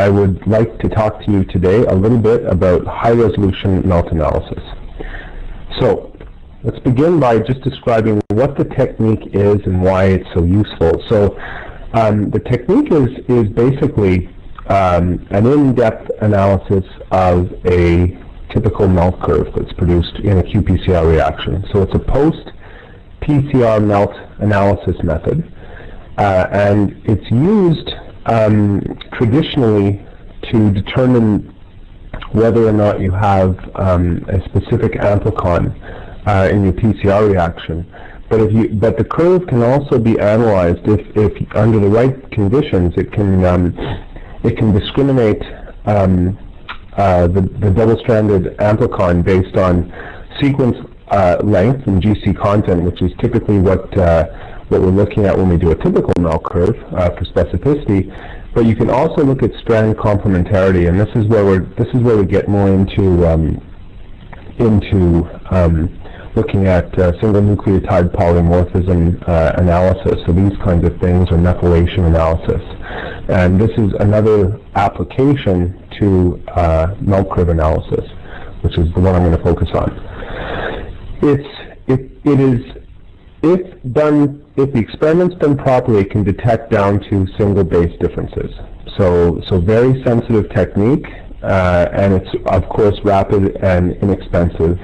I would like to talk to you today a little bit about high-resolution melt analysis. So let's begin by just describing what the technique is and why it's so useful. So the technique is basically an in-depth analysis of a typical melt curve that's produced in a qPCR reaction. So it's a post-PCR melt analysis method, and it's used traditionally to determine whether or not you have a specific amplicon in your PCR reaction. But the curve can also be analyzed if under the right conditions, it can discriminate the double-stranded amplicon based on sequence length and GC content, which is typically what we're looking at when we do a typical melt curve for specificity. But you can also look at strand complementarity, and this is where we get more into looking at single nucleotide polymorphism analysis, so these kinds of things, or methylation analysis. And this is another application to melt curve analysis, which is the one I'm going to focus on. If the experiment's done properly, it can detect down to single base differences. So very sensitive technique, and it's of course rapid and inexpensive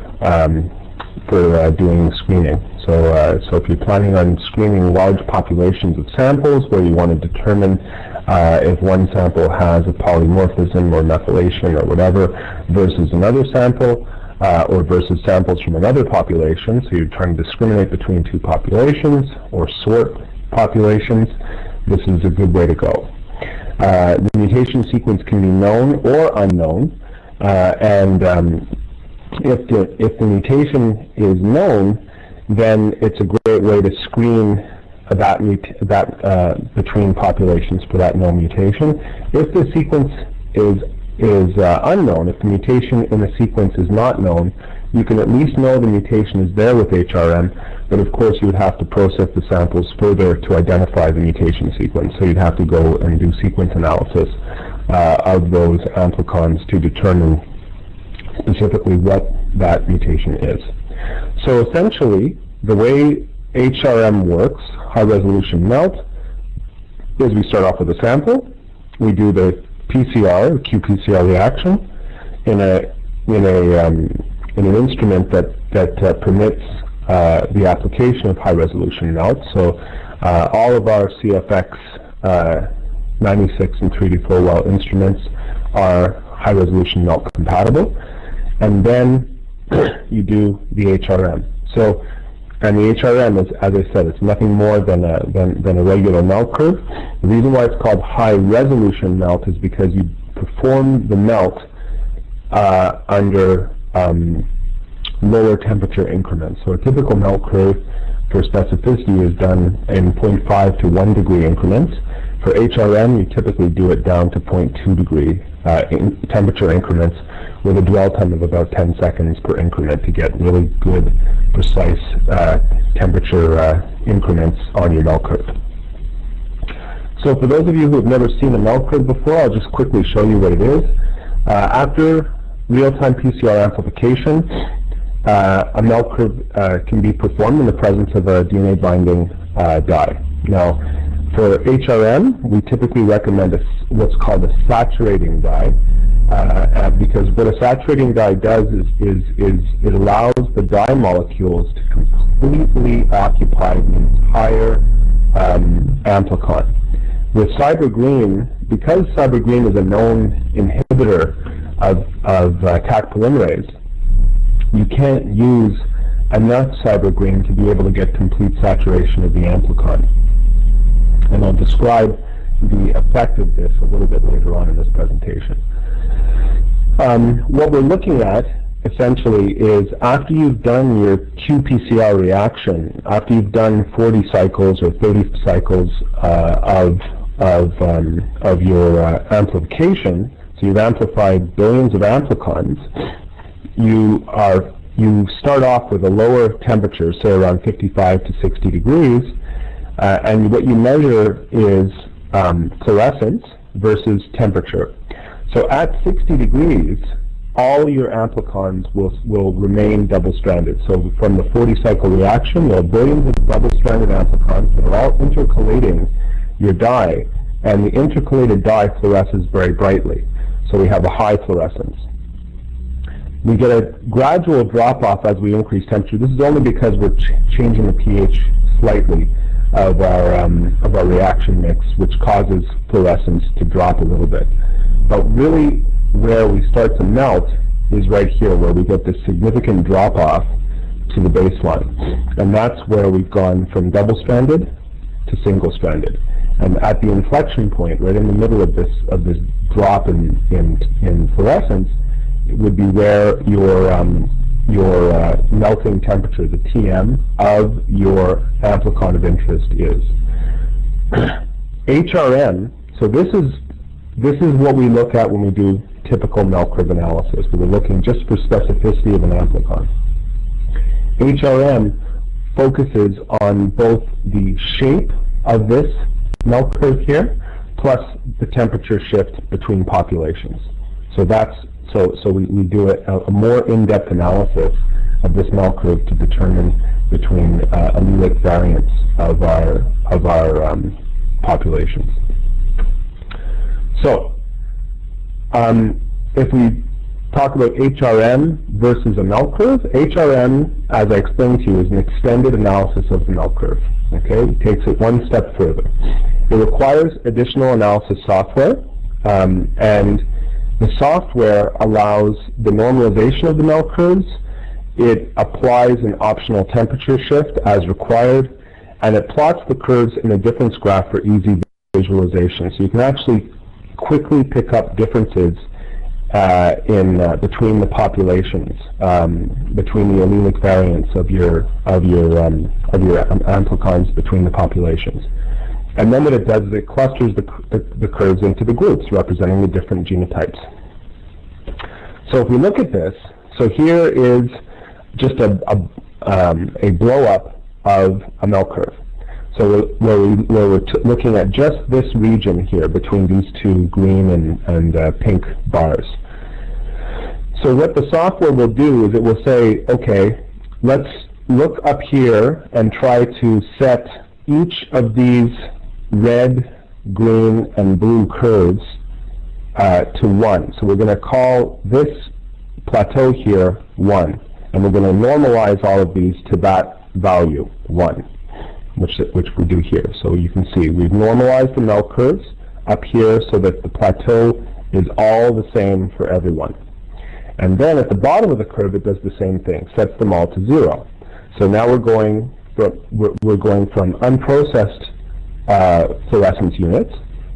for doing screening. So if you're planning on screening large populations of samples where you want to determine if one sample has a polymorphism or methylation or whatever versus another sample, or versus samples from another population, so you're trying to discriminate between two populations or sort populations, this is a good way to go. The mutation sequence can be known or unknown, and if the mutation is known, then it's a great way to screen between populations for that known mutation. If the sequence is unknown, if the mutation in the sequence is not known, you can at least know the mutation is there with HRM, but of course you would have to process the samples further to identify the mutation sequence. So you'd have to go and do sequence analysis of those amplicons to determine specifically what that mutation is. So essentially, the way HRM works, high-resolution melt, is we start off with a sample, we do the PCR, qPCR reaction, in an instrument that permits the application of high-resolution melt. So all of our CFX 96 and 3D4 well instruments are high-resolution melt compatible, and then you do the HRM. So, and the HRM is, as I said, it's nothing more than a regular melt curve. The reason why it's called high-resolution melt is because you perform the melt under lower temperature increments. So a typical melt curve for specificity is done in 0.5 to 1 degree increments. For HRM, you typically do it down to 0.2 degree temperature increments, with a dwell time of about 10 seconds per increment to get really good, precise temperature increments on your melt curve. So for those of you who have never seen a melt curve before, I'll just quickly show you what it is. After real-time PCR amplification, a melt curve can be performed in the presence of a DNA binding dye. Now, for HRM, we typically recommend what's called a saturating dye, because what a saturating dye does is it allows the dye molecules to completely occupy the entire amplicon. With Cybergreen, because Cybergreen is a known inhibitor of Taq polymerase, you can't use enough Cybergreen to be able to get complete saturation of the amplicon. And I'll describe the effect of this a little bit later on in this presentation. What we're looking at essentially is, after you've done your qPCR reaction, after you've done 40 cycles or 30 cycles of your amplification, so you've amplified billions of amplicons, you start off with a lower temperature, say around 55 to 60 degrees, and what you measure is fluorescence versus temperature. So at 60 degrees, all your amplicons will remain double-stranded. So from the 40-cycle reaction, there are billions of double-stranded amplicons that are all intercalating your dye, and the intercalated dye fluoresces very brightly. So we have a high fluorescence. We get a gradual drop-off as we increase temperature. This is only because we're changing the pH slightly of our reaction mix, which causes fluorescence to drop a little bit. But really, where we start to melt is right here, where we get this significant drop-off to the baseline. And that's where we've gone from double-stranded to single-stranded. And at the inflection point, right in the middle of this drop in fluorescence, it would be where your melting temperature, the TM, of your amplicon of interest is. HRM, so this is what we look at when we do typical melt curve analysis. We're looking just for specificity of an amplicon. HRM focuses on both the shape of this melt curve here, plus the temperature shift between populations. So we do a more in-depth analysis of this melt curve to determine between allelic variants of our populations. So if we talk about HRM versus a melt curve, HRM, as I explained to you, is an extended analysis of the melt curve. Okay, it takes it one step further. It requires additional analysis software, and the software allows the normalization of the melt curves. It applies an optional temperature shift as required, and it plots the curves in a difference graph for easy visualization. So you can actually quickly pick up differences between the populations, between the allelic variants of your amplicons between the populations. And then what it does is it clusters the curves into the groups representing the different genotypes. So if we look at this, so here is just a blow-up of a melt curve. So we're looking at just this region here between these two green and pink bars. So what the software will do is it will say, okay, let's look up here and try to set each of these red, green, and blue curves to 1. So we're going to call this plateau here 1, and we're going to normalize all of these to that value 1. Which we do here. So you can see we've normalized the melt curves up here so that the plateau is all the same for everyone. And then at the bottom of the curve, it does the same thing, sets them all to 0. So now we're going from unprocessed fluorescence units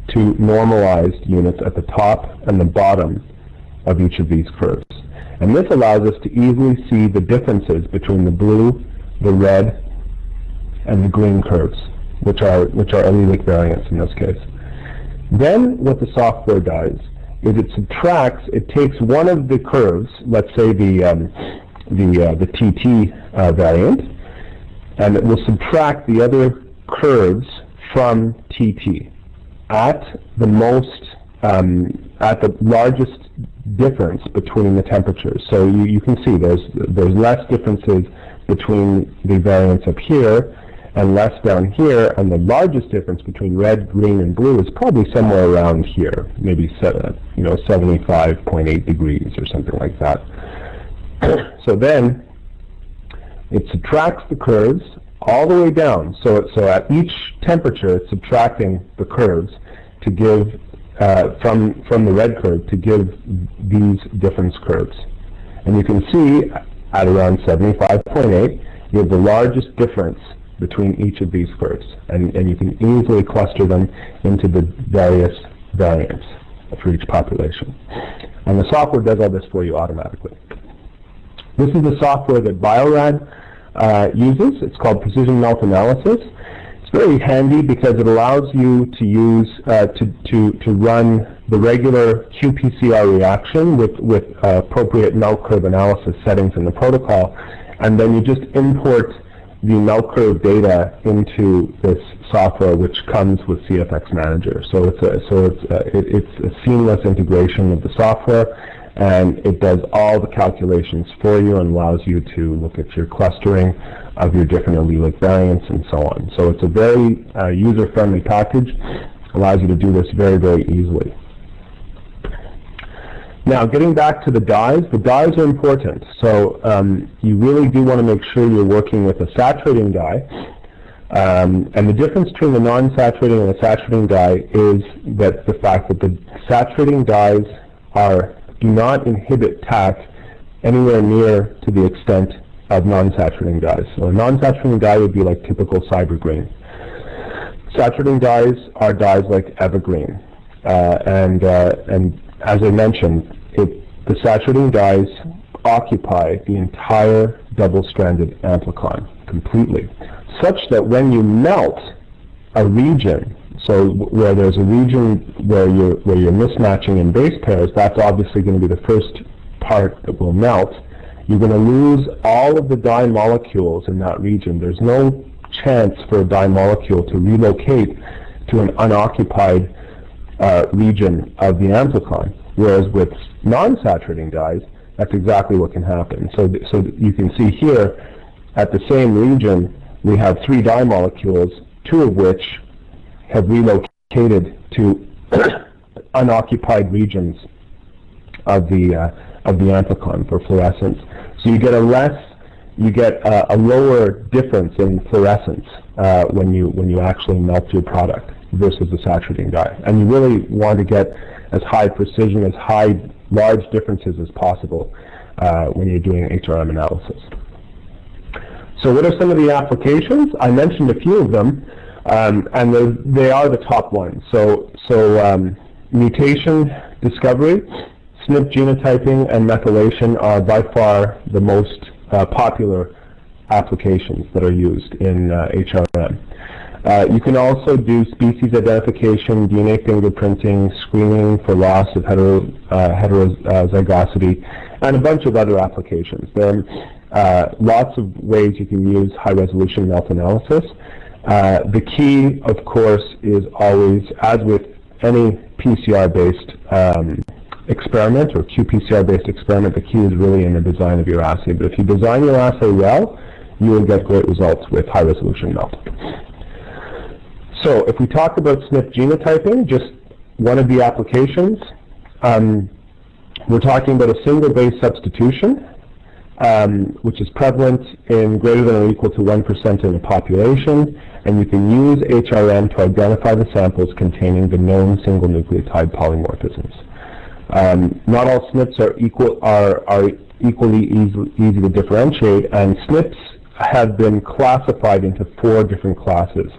to normalized units at the top and the bottom of each of these curves. And this allows us to easily see the differences between the blue, the red, and the green curves, which are allelic variants in this case. Then what the software does is it subtracts. It takes one of the curves, let's say the TT variant, and it will subtract the other curves from TT at the most at the largest difference between the temperatures. So you can see there's less differences between the variants up here and less down here, and the largest difference between red, green, and blue is probably somewhere around here, maybe 75.8 degrees or something like that. So then it subtracts the curves all the way down. So at each temperature, it's subtracting the curves to give from the red curve to give these difference curves, and you can see at around 75.8, you have the largest difference between each of these curves, and you can easily cluster them into the various variants for each population. And the software does all this for you automatically. This is the software that Bio-Rad uses. It's called Precision Melt Analysis. It's very handy because it allows you to use to run the regular qPCR reaction with appropriate melt curve analysis settings in the protocol, and then you just import the melt curve data into this software, which comes with CFX Manager. So it's a seamless integration of the software, and it does all the calculations for you and allows you to look at your clustering of your different allelic variants and so on. So it's a very user-friendly package, allows you to do this very, very easily. Now, getting back to the dyes are important. So you really do want to make sure you're working with a saturating dye. And the difference between the non-saturating and the saturating dye is that the fact that the saturating dyes do not inhibit Taq anywhere near to the extent of non-saturating dyes. So a non-saturating dye would be like typical Cybergreen. Saturating dyes are dyes like Evergreen. And as I mentioned, the saturating dyes occupy the entire double-stranded amplicon completely, such that when you melt a region, so where there's a region where you're mismatching in base pairs, that's obviously going to be the first part that will melt. You're going to lose all of the dye molecules in that region. There's no chance for a dye molecule to relocate to an unoccupied region of the amplicon, whereas with non-saturating dyes, that's exactly what can happen. So you can see here, at the same region, we have three dye molecules, two of which have relocated to unoccupied regions of the amplicon for fluorescence. So you get a lower difference in fluorescence when you actually melt your product versus the saturating dye. And you really want to get as high precision, as large differences as possible when you're doing HRM analysis. So what are some of the applications? I mentioned a few of them, and they are the top ones. So mutation discovery, SNP genotyping, and methylation are by far the most popular applications that are used in HRM. You can also do species identification, DNA fingerprinting, screening for loss of heterozygosity, and a bunch of other applications. There are lots of ways you can use high-resolution melt analysis. The key, of course, is always, as with any PCR-based experiment or qPCR-based experiment, the key is really in the design of your assay. But if you design your assay well, you will get great results with high-resolution melt. So if we talk about SNP genotyping, just one of the applications, we're talking about a single base substitution, which is prevalent in greater than or equal to 1% of the population, and you can use HRM to identify the samples containing the known single nucleotide polymorphisms. Not all SNPs are equally easy to differentiate, and SNPs have been classified into four different classes.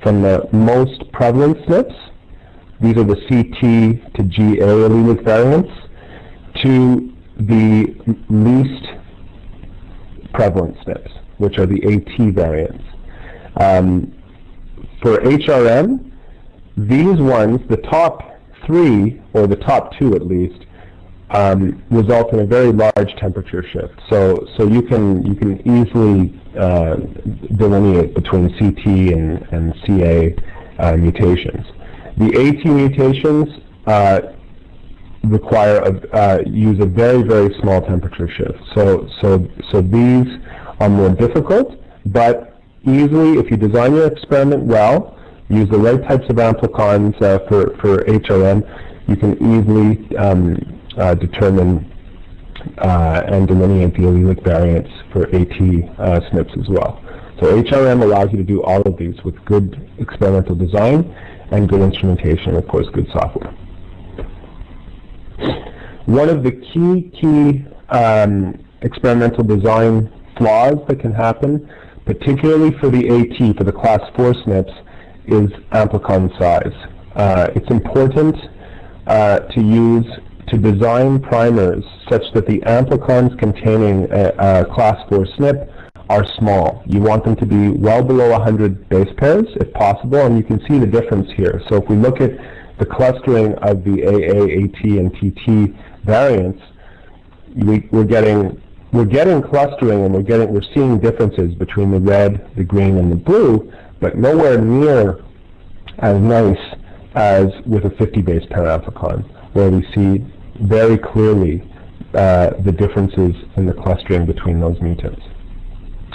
From the most prevalent SNPs, these are the CT to GA allelic variants, to the least prevalent SNPs, which are the AT variants. For HRM, these ones, the top three, or the top two at least, result in a very large temperature shift. So you can easily delineate between CT and CA mutations. The AT mutations use a very, very small temperature shift. So these are more difficult, but easily, if you design your experiment well, use the right types of amplicons for HRM, you can easily determine and delineate the allelic variants for AT SNPs as well. So HRM allows you to do all of these with good experimental design and good instrumentation, and of course good software. One of the key experimental design flaws that can happen, particularly for the AT, for the class 4 SNPs, is amplicon size. It's important to design primers such that the amplicons containing a class 4 SNP are small. You want them to be well below 100 base pairs if possible, and you can see the difference here. So if we look at the clustering of the AA, AT, and TT variants, we're getting we're getting clustering, and we're seeing differences between the red, the green, and the blue, but nowhere near as nice as with a 50 base panafrican, where we see very clearly the differences in the clustering between those mutants.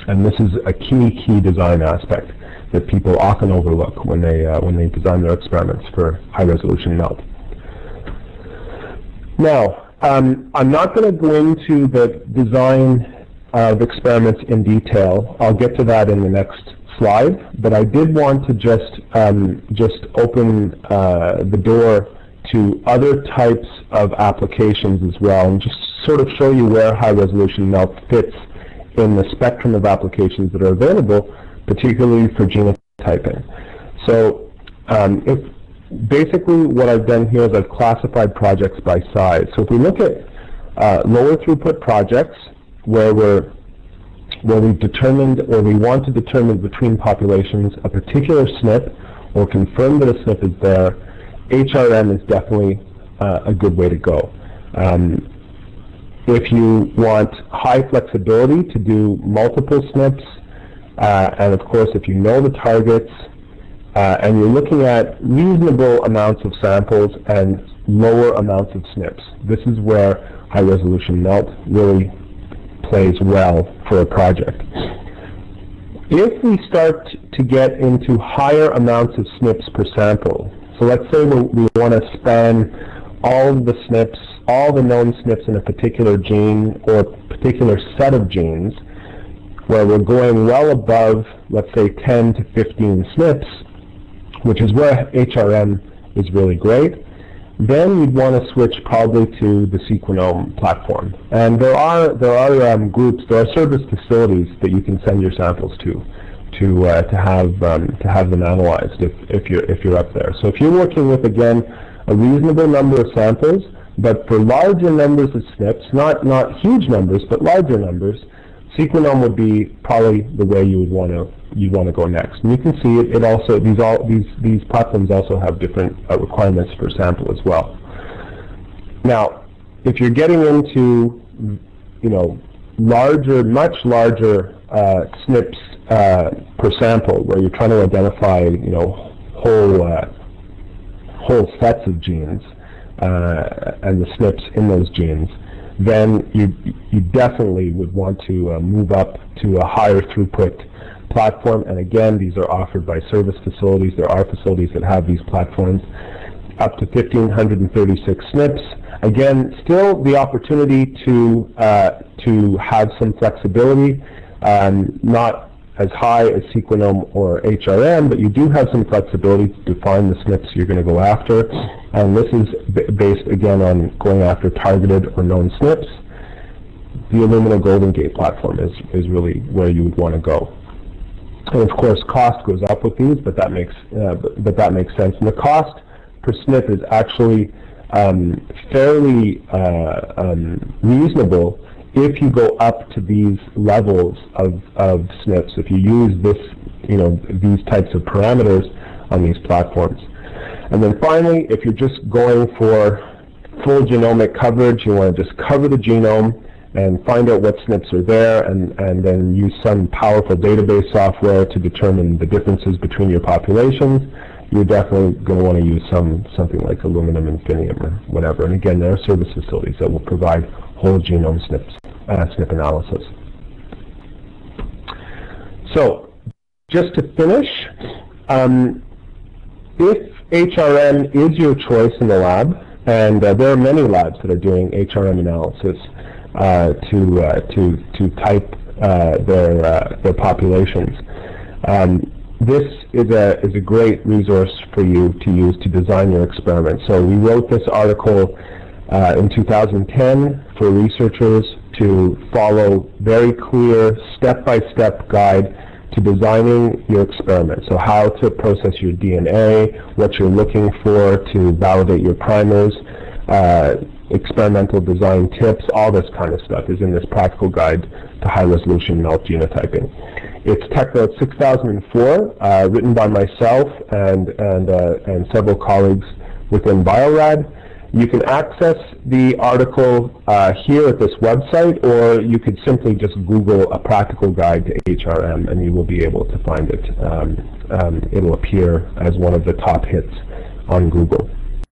And this is a key design aspect that people often overlook when they design their experiments for high-resolution melt. Now, I'm not going to go into the design of experiments in detail. I'll get to that in the next slide, but I did want to just open the door to other types of applications as well, and just sort of show you where high-resolution melt fits in the spectrum of applications that are available, particularly for genotyping. So basically what I've done here is I've classified projects by size. So if we look at lower throughput projects where we've determined, or we want to determine between populations, a particular SNP or confirm that a SNP is there, HRM is definitely a good way to go. If you want high flexibility to do multiple SNPs, and of course if you know the targets, and you're looking at reasonable amounts of samples and lower amounts of SNPs, this is where high resolution melt really plays well for a project. If we start to get into higher amounts of SNPs per sample, so let's say we want to span all the SNPs, all the known SNPs in a particular gene or particular set of genes, where we're going well above, let's say, 10 to 15 SNPs, which is where HRM is really great, then you'd want to switch probably to the Sequenom platform. And there are groups, there are service facilities that you can send your samples to have them analyzed if you're up there. So if you're working with, again, a reasonable number of samples, but for larger numbers of SNPs, not huge numbers, but larger numbers, Sequenom would be probably the way you would want to go next. And you can see it also these platforms also have different requirements for sample as well. Now, if you're getting into much larger SNPs per sample, where you're trying to identify whole sets of genes, and the SNPs in those genes, then you definitely would want to move up to a higher throughput platform. And again, these are offered by service facilities. There are facilities that have these platforms, up to 1,536 SNPs. Again, still the opportunity to have some flexibility, not as high as Sequenom or HRM, but you do have some flexibility to define the SNPs you're going to go after. And this is based, again, on going after targeted or known SNPs. The Illumina Golden Gate platform is really where you would want to go. And of course, cost goes up with these, but that makes sense. And the cost per SNP is actually fairly reasonable if you go up to these levels of SNPs, if you use this, these types of parameters on these platforms. And then finally, if you're just going for full genomic coverage, you want to just cover the genome and find out what SNPs are there, and then use some powerful database software to determine the differences between your populations, you're definitely going to want to use something like Illumina Infinium or whatever. And again, there are service facilities that will provide whole genome SNP analysis. So just to finish, if HRM is your choice in the lab, and there are many labs that are doing HRM analysis to type their populations, this is a great resource for you to use to design your experiment. So we wrote this article in 2010 for researchers to follow very clear step-by-step guide to designing your experiment. So how to process your DNA, what you're looking for to validate your primers, experimental design tips, all this kind of stuff is in this practical guide to high-resolution melt genotyping. It's Taq 6004, written by myself and several colleagues within Bio-Rad. You can access the article here at this website, or you could simply just Google a practical guide to HRM and you will be able to find it. It will appear as one of the top hits on Google.